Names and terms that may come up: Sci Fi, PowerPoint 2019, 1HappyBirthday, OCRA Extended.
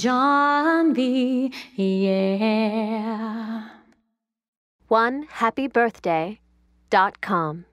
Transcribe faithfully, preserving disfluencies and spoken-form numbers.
John B. Yeah. one happy birthday dot com